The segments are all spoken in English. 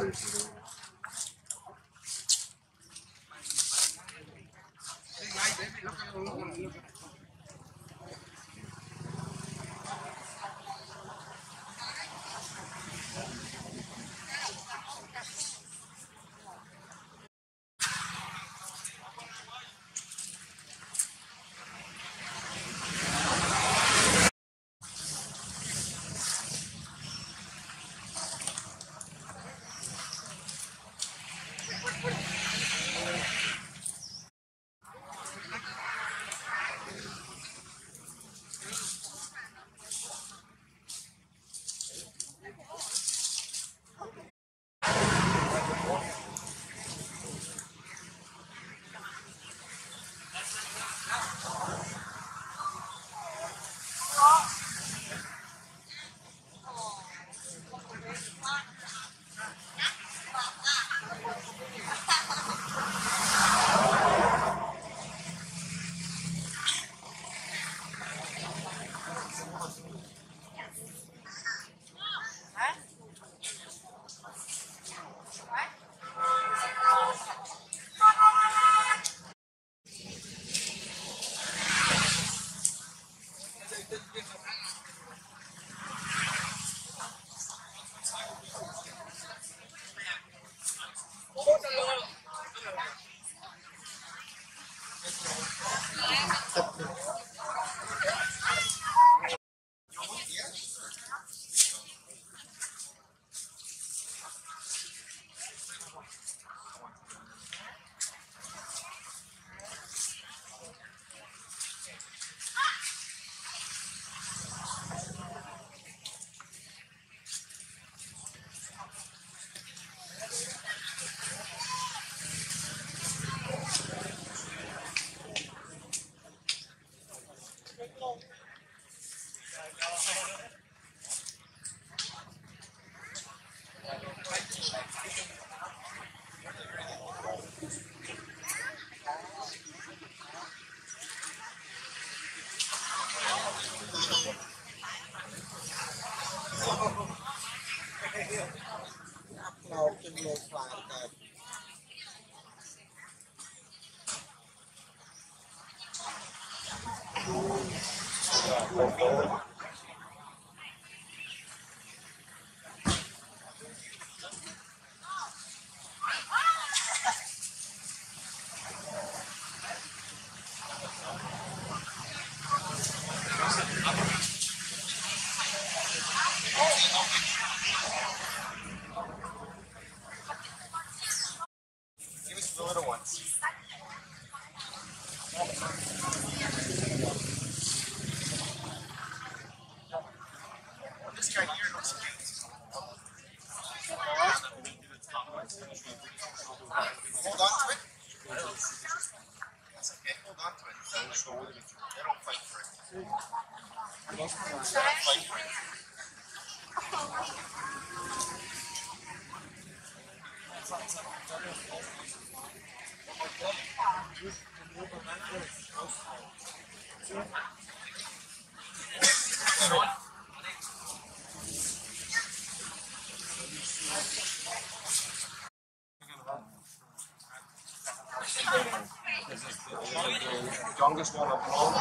可以。Youngest one of all.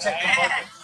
Check the bucket.